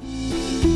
감사합니다.